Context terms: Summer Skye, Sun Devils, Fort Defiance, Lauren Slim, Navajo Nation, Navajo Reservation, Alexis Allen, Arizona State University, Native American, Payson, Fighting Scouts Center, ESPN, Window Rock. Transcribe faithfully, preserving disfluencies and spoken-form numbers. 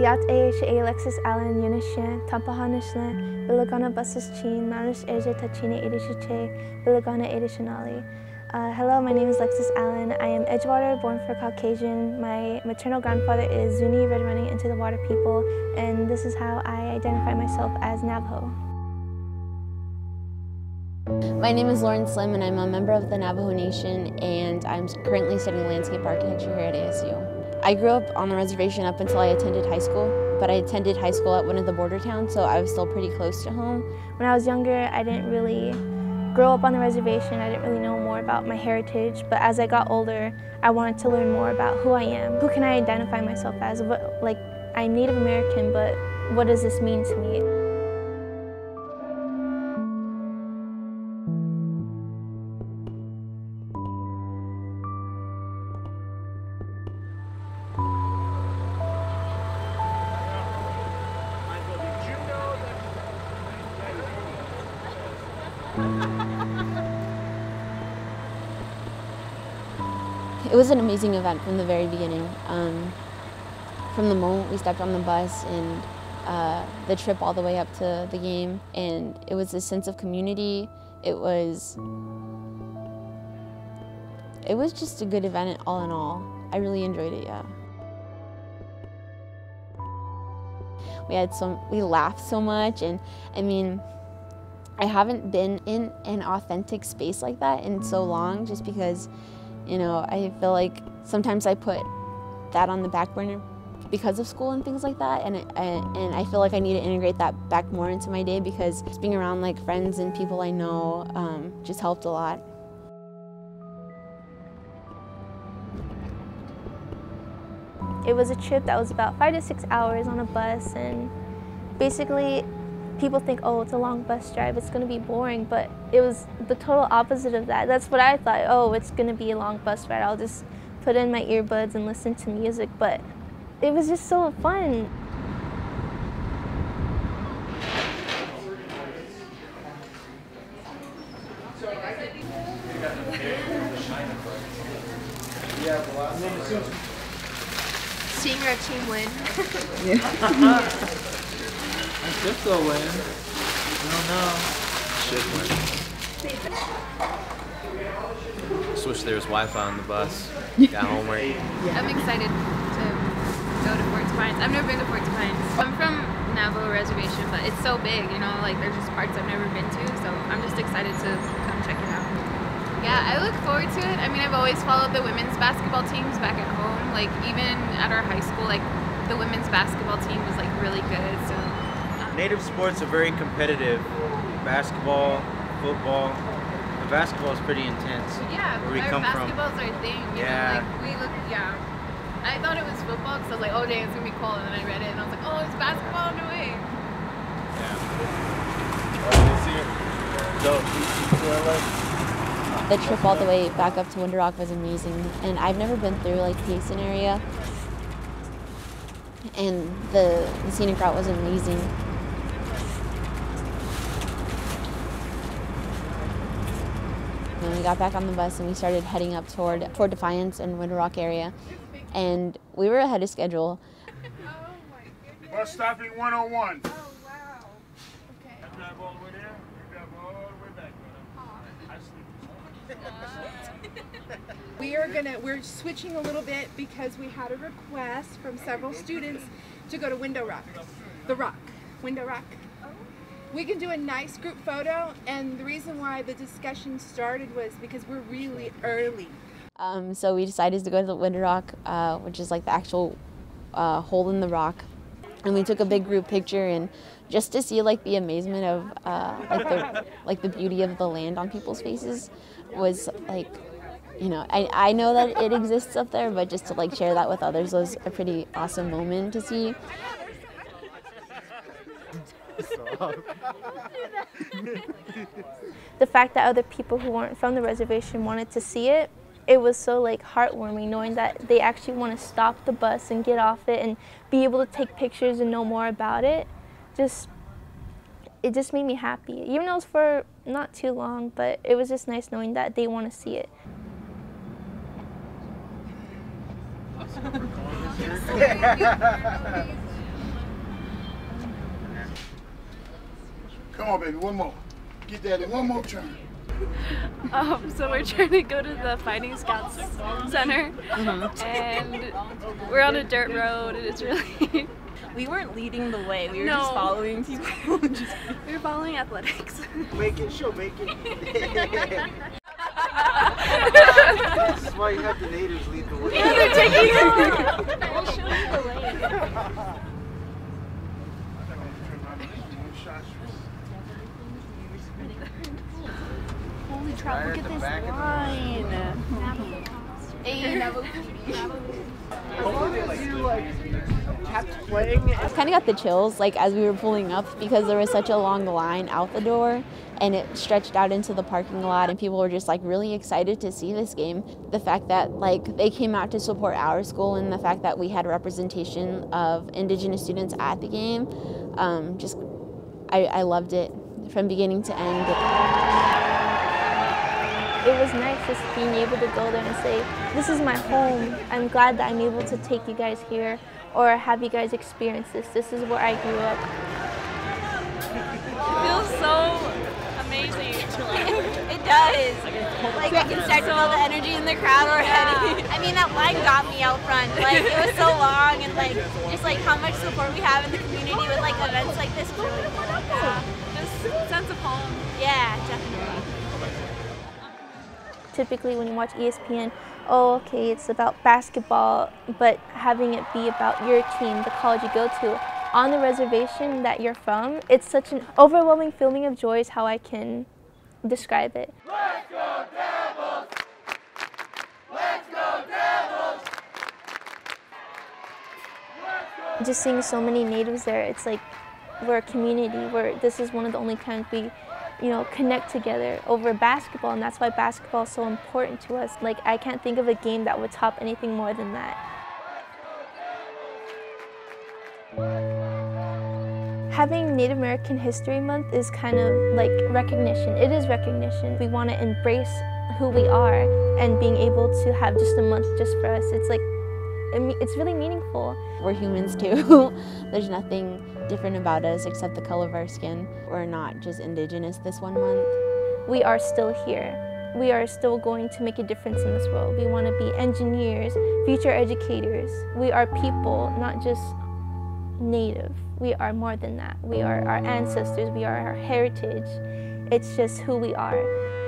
Yat Aish Alexis Allen Yunishan, Tampaha Nishna, Bilagana Buses Chin, Marish Asia Tachina Edishiche, Bilagana Edishanali. Hello, my name is Alexis Allen. I am Edgewater, born for Caucasian. My maternal grandfather is Zuni Red Running into the Water people, and this is how I identify myself as Navajo. My name is Lauren Slim, and I'm a member of the Navajo Nation, and I'm currently studying landscape architecture here at A S U. I grew up on the reservation up until I attended high school, but I attended high school at one of the border towns, so I was still pretty close to home. When I was younger, I didn't really grow up on the reservation. I didn't really know more about my heritage, but as I got older, I wanted to learn more about who I am. Who can I identify myself as? What, like, I'm Native American, but what does this mean to me? It was an amazing event from the very beginning. Um, from the moment we stepped on the bus and uh, the trip all the way up to the game, and it was a sense of community. It was, it was just a good event all in all. I really enjoyed it, yeah. We had so, we laughed so much, and I mean, I haven't been in an authentic space like that in so long, just because, you know, I feel like sometimes I put that on the back burner because of school and things like that, and I, I, and I feel like I need to integrate that back more into my day, because just being around like friends and people I know um, just helped a lot. It was a trip that was about five to six hours on a bus, and basically people think, oh, it's a long bus drive, it's going to be boring, but it was the total opposite of that. That's what I thought, oh, it's going to be a long bus ride, I'll just put in my earbuds and listen to music, but it was just so fun. Seeing our team win. I should go win. I don't know. Should win. Just wish there was Wi-Fi on the bus. Got homework. Yeah. I'm excited to go to Fort Defiance. I've never been to Fort Defiance. I'm from Navajo Reservation, but it's so big, you know, like there's just parts I've never been to, so I'm just excited to come check it out. Yeah, I look forward to it. I mean, I've always followed the women's basketball teams back at home. Like, even at our high school, like, the women's basketball team was, like, really good, so. Native sports are very competitive. Basketball, football. The basketball is pretty intense. Yeah, where we our come basketball's from. Our thing. You yeah. Know, like, we look, yeah. I thought it was football because I was like, oh dang, it's going to be cold. And then I read it and I was like, oh, it's basketball, no way. Yeah. The trip all the way back up to Window Rock was amazing. And I've never been through like Payson area. And the, the scenic route was amazing. When we got back on the bus and we started heading up toward Fort Defiance and Window Rock area, and we were ahead of schedule. Oh my bus stopping one oh one. Oh wow. Okay. I drive all the way there. You drive all the way back. I sleep. Uh. We are gonna. We're switching a little bit because we had a request from several students to go to Window Rock, the Rock, Window Rock. We can do a nice group photo, and the reason why the discussion started was because we're really early. Um, so we decided to go to the Window Rock, uh, which is like the actual uh, hole in the rock, and we took a big group picture, and just to see like the amazement of uh, like, the, like the beauty of the land on people's faces was like, you know, I, I know that it exists up there, but just to like share that with others was a pretty awesome moment to see. The fact that other people who weren't from the reservation wanted to see it, it was so like heartwarming knowing that they actually want to stop the bus and get off it and be able to take pictures and know more about it. Just, it just made me happy. Even though it was for not too long, but it was just nice knowing that they want to see it. Come on, baby, one more. Get that in one more turn. Um, so we're trying to go to the Fighting Scouts Center, mm-hmm. and we're on a dirt road, and it's really... We weren't leading the way, we were no. just following people. We were following athletics. Make it, she'll make it. This is why you have the natives lead the way. Yeah, they're taking it. I'll show you the way. Holy crap, look at this line. I've kind of got the chills like as we were pulling up because there was such a long line out the door and it stretched out into the parking lot and people were just like really excited to see this game. The fact that like they came out to support our school and the fact that we had representation of Indigenous students at the game, um, just I, I loved it from beginning to end. It was nice just being able to go there and say, this is my home. I'm glad that I'm able to take you guys here or have you guys experience this. This is where I grew up. It feels so amazing. It does. Like I can start to feel the energy in the crowd already. Yeah. I mean, that line got me out front. Like it was so long and like just like how much support we have in the community with like events like this. Really, yeah. This sense of home. Yeah, definitely. Typically when you watch E S P N, oh, okay, it's about basketball, but having it be about your team, the college you go to, on the reservation that you're from, it's such an overwhelming feeling of joy is how I can describe it. Let's go Devils! Let's go Devils! Let's go. Just seeing so many natives there, it's like we're a community, where this is one of the only times we you know, connect together over basketball, and that's why basketball is so important to us. Like, I can't think of a game that would top anything more than that. Having Native American History Month is kind of like recognition. It is recognition. We want to embrace who we are, and being able to have just a month just for us, it's like, it's really meaningful. We're humans too. There's nothing different about us except the color of our skin. We're not just indigenous this one month. We are still here. We are still going to make a difference in this world. We want to be engineers, future educators. We are people, not just native. We are more than that. We are our ancestors. We are our heritage. It's just who we are.